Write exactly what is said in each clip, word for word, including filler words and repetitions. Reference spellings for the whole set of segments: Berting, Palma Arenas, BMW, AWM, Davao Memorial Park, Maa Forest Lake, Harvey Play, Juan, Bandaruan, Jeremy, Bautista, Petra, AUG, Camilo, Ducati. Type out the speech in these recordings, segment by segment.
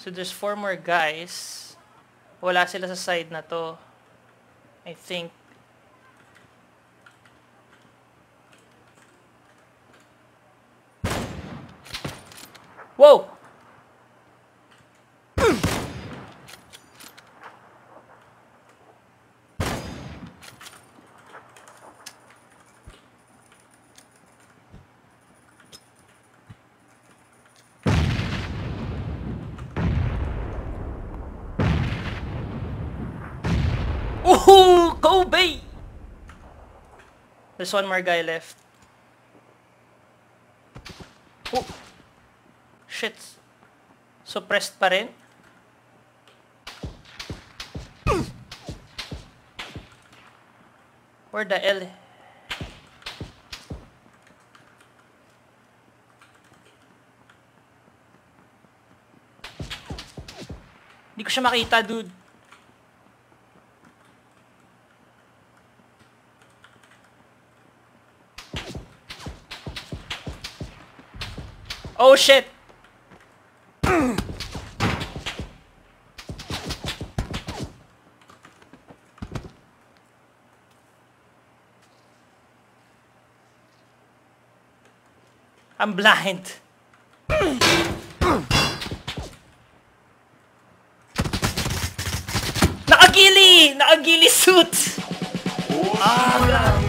So there's four more guys. Wala sila sa side na to, I think. Whoa! Ooh, Kobe! There's one more guy left. Oh! Shit. Suppressed pa rin. Where the L? Hindi ko siya makita, dude. Oh shit! I'm blind. Nakagili! Nakagili suit! Ah!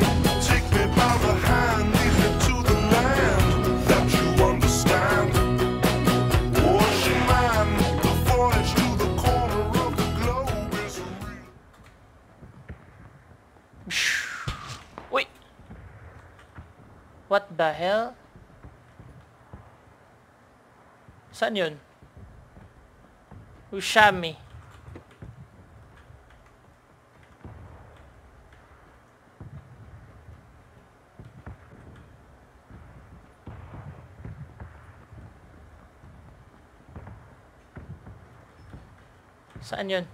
Take me by the hand, lead me to the land that you understand. Ocean man, the voyage to the corner of the globe is real. Wait. What the hell? Saan yun? Ushami. Saan yun?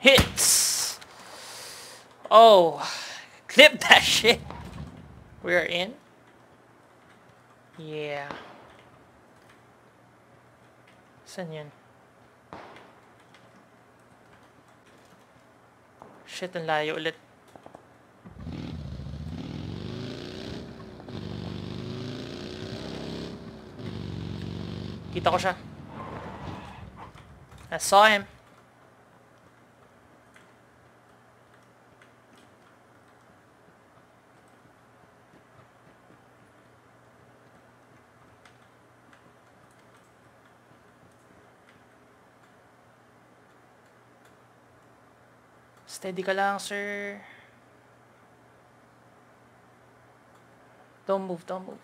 Hits! Oh, clip that shit. We are in? Yeah. Saan yun? Shit, ang layo ulit. Kita ko siya. I saw him. Steady ka lang, sir. Don't move, don't move.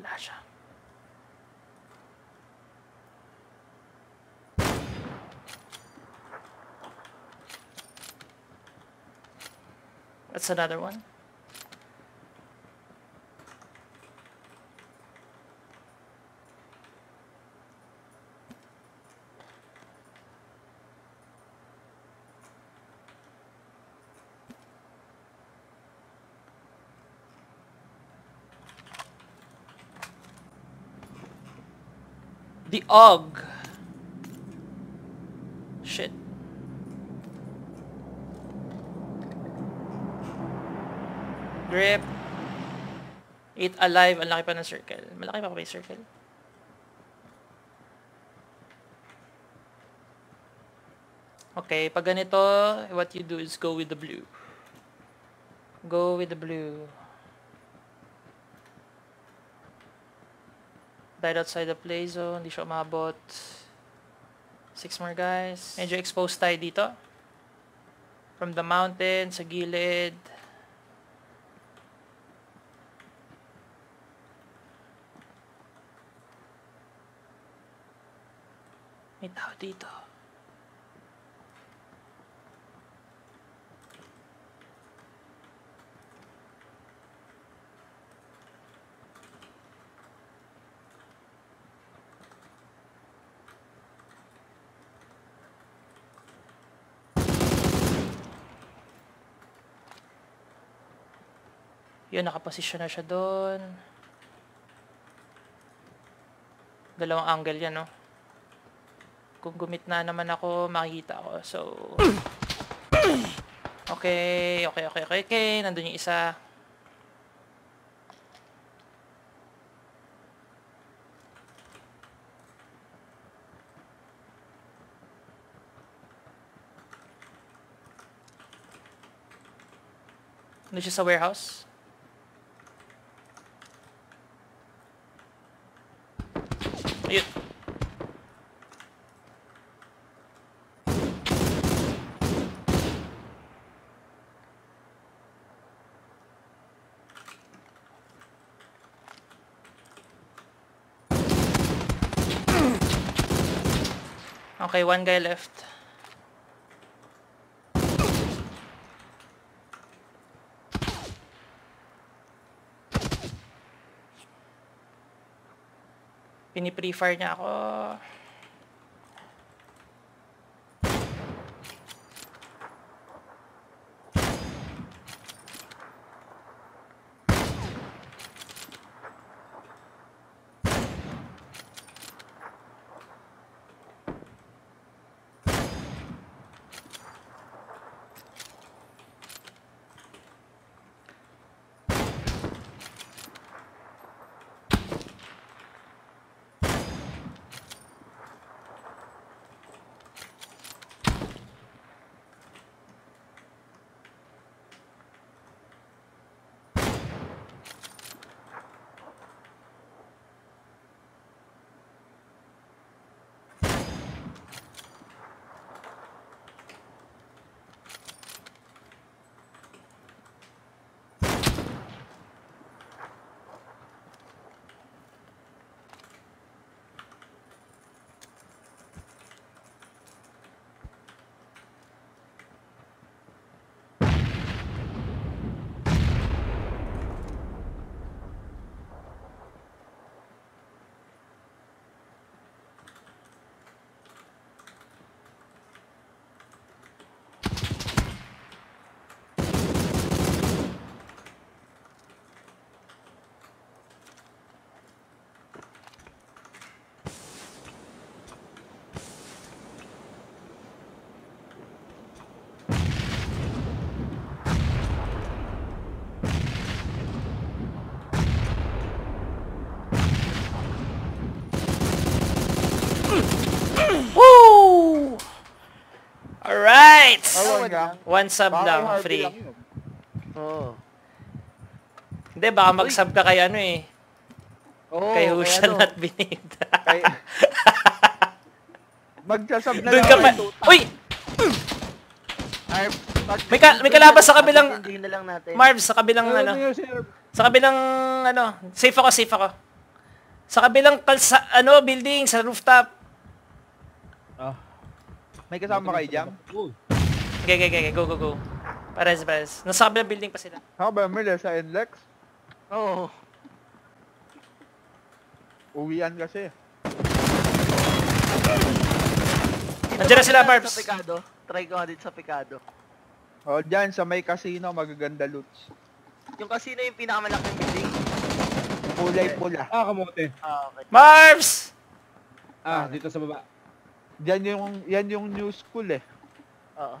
Wala siya. That's another one. The A U G. Shit. Grip. Eight alive. Ang laki pa ng circle. Malaki pa pa yung circle. Okay. Pag ganito, what you do is go with the blue. Go with the blue. Died outside the play zone. Hindi siya umabot. Six more guys. Medyo exposed tayo dito. From the mountain, sa gilid. May tao dito. Yun, nakaposisyon na siya doon. Dalawang angle yan, no? Kung gumitna naman ako, makikita ako. So, okay, okay, okay, okay, okay. Nandun yung isa. Nandun siya sa warehouse. Ayun. Okay, one guy left. Pini-pre-fire niya ako. Alright! One sub lang, free. Oo. Hindi, baka mag-sub ka kay ano eh. Kay Hushan at Binida. Mag-sub na lang. Uy! May kalabas sa kabilang... Marvs, sa kabilang ano. Sa kabilang ano. Safe ako, safe ako. Sa kabilang ano, building, sa rooftop. Oh. May kasama kayo, Jam? Okay, okay, okay. Go, go, go. Pares, pares. Nasa kabilang building pa sila. Ako ba, Miller? Sa Inlex? Oo. Uwian kasi. Nandiyan na sila, Barbs. Try ko nga dito sa Picado. O, dyan. Sa may casino, magaganda loots. Yung casino yung pinakamalaking building. Pulay-pula. Ah, kamote. Barbs! Ah, dito sa baba. Yan yung, yan yung new school eh. Oo.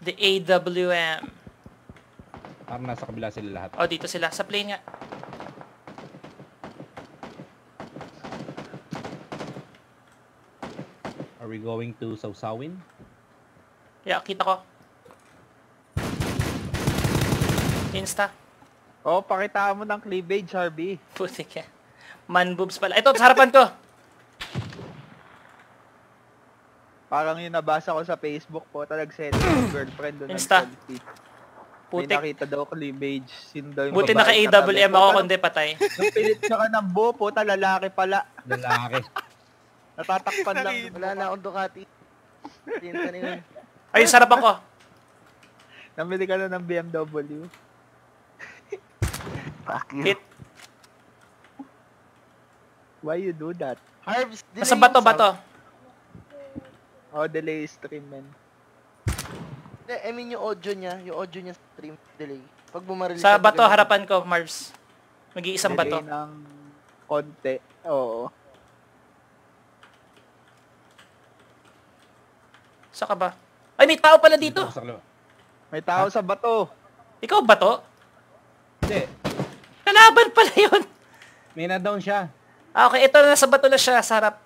The A W M. Parang nasa kabila sila lahat. Oh, dito sila. Sa plane nga. Are we going to Sausawin? Yeah, kita ko. Insta. Oh, pakita mo ng cleavage, Harvey. Putik yan. Man boobs pala. Ito, sa harapan ko. Parang yung nabasa ko sa Facebook po. Talagsend ng girlfriend doon. Insta. Putik. May nakita daw cleavage. Buti naka A W M ako, kundi patay. Napilit siya ka ng buo, puta. Lalaki pala. Lalaki. Natatakpan lang. Wala na akong Ducati. Ay, sarap ako. Namili ka na ng B M W. Hit. Why you do that? Harv's delay. Nasa bato, bato. Oh, delay stream, man. I mean, yung audio niya. Yung audio niya stream delay. Pag bumarili sa bato, harapan ko, Marv's. Mag-iisang bato. Delay ng konti. Oo. Saka ba? Ay, may tao pala dito. May tao sa bato. Ikaw bato? Hindi. Kalaban pala yun. May na-down siya. Ah, okay. Ito na, nasa bato na siya. Sarap.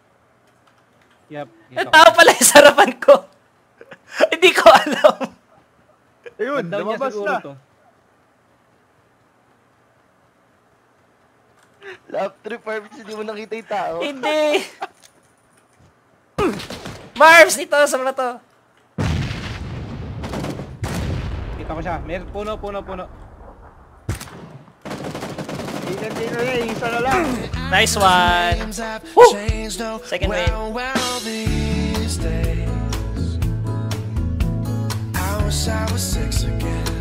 Yep. Ang tao pala yung sarapan ko. Hindi ko alam. Ayun, lumabas na. Lap trip, Marvs. Hindi mo nakita yung tao. Hindi. Marvs, ito. Sama na to. Kita ko siya. May puno, puno, puno. Nice one. Woo! Second wave. I wish I was six again.